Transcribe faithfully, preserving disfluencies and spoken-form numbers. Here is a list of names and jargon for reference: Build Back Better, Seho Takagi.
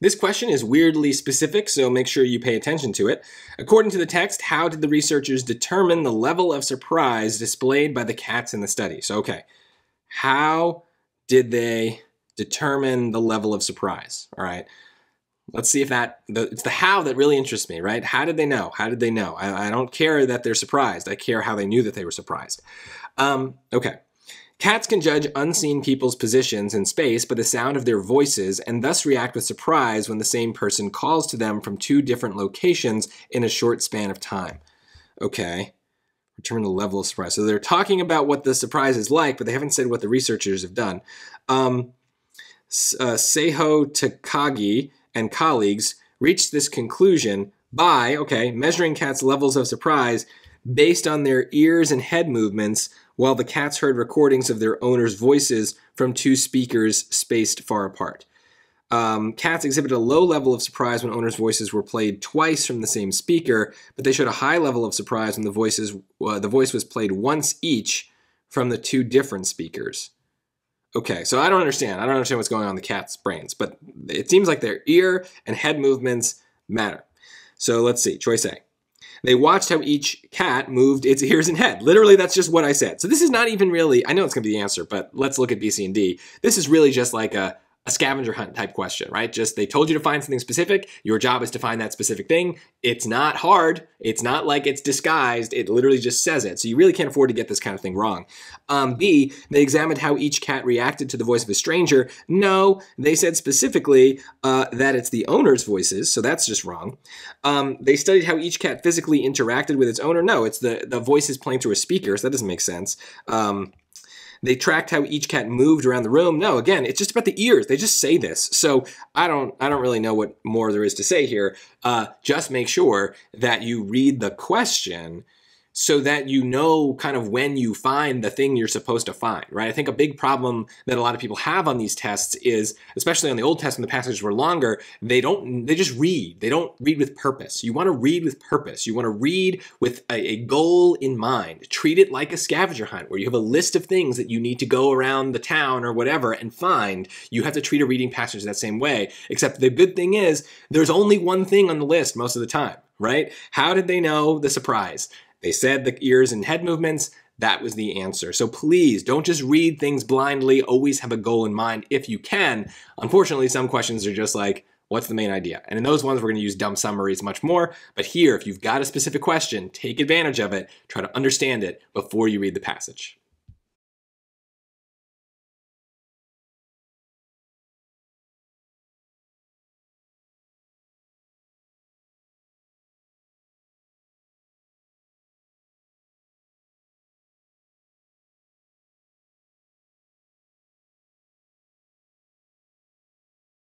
This question is weirdly specific, so make sure you pay attention to it. According to the text, how did the researchers determine the level of surprise displayed by the cats in the study? So, okay, how did they determine the level of surprise? All right, let's see if that, the, it's the how that really interests me, right? How did they know? How did they know? I, I don't care that they're surprised. I care how they knew that they were surprised. Um, okay. Cats can judge unseen people's positions in space by the sound of their voices and thus react with surprise when the same person calls to them from two different locations in a short span of time. Okay, determine the level of surprise. So they're talking about what the surprise is like, but they haven't said what the researchers have done. Um, uh, Seho Takagi and colleagues reached this conclusion by, okay, measuring cats' levels of surprise based on their ears and head movements, while the cats heard recordings of their owners' voices from two speakers spaced far apart. Um, cats exhibited a low level of surprise when owners' voices were played twice from the same speaker, but they showed a high level of surprise when the voices uh, the voice was played once each from the two different speakers. Okay, so I don't understand. I don't understand what's going on in the cats' brains, but it seems like their ear and head movements matter. So let's see, choice A. They watched how each cat moved its ears and head. Literally, that's just what I said. So this is not even really, I know it's going to be the answer, but let's look at B, C, and D. This is really just like a, a scavenger hunt type question, right? Just they told you to find something specific. Your job is to find that specific thing. It's not hard. It's not like it's disguised. It literally just says it. So you really can't afford to get this kind of thing wrong. Um, B, they examined how each cat reacted to the voice of a stranger. No, they said specifically uh, that it's the owner's voices, so that's just wrong. Um, they studied how each cat physically interacted with its owner. No, it's the, the voices playing through a speaker, so that doesn't make sense. Um, They tracked how each cat moved around the room. No, again, it's just about the ears. They just say this. So I don't, I don't really know what more there is to say here. Uh, just make sure that you read the question so that you know kind of when you find the thing you're supposed to find, right? I think a big problem that a lot of people have on these tests is, especially on the old tests when the passages were longer, they don't, they just read. They don't read with purpose. You want to read with purpose. You want to read with a, a goal in mind. Treat it like a scavenger hunt where you have a list of things that you need to go around the town or whatever and find. You have to treat a reading passage that same way, except the good thing is there's only one thing on the list most of the time, right? How did they know the surprise? They said the ears and head movements, that was the answer. So please don't just read things blindly, always have a goal in mind if you can. Unfortunately, some questions are just like, what's the main idea? And in those ones, we're gonna use dumb summaries much more, but here, if you've got a specific question, take advantage of it, try to understand it before you read the passage.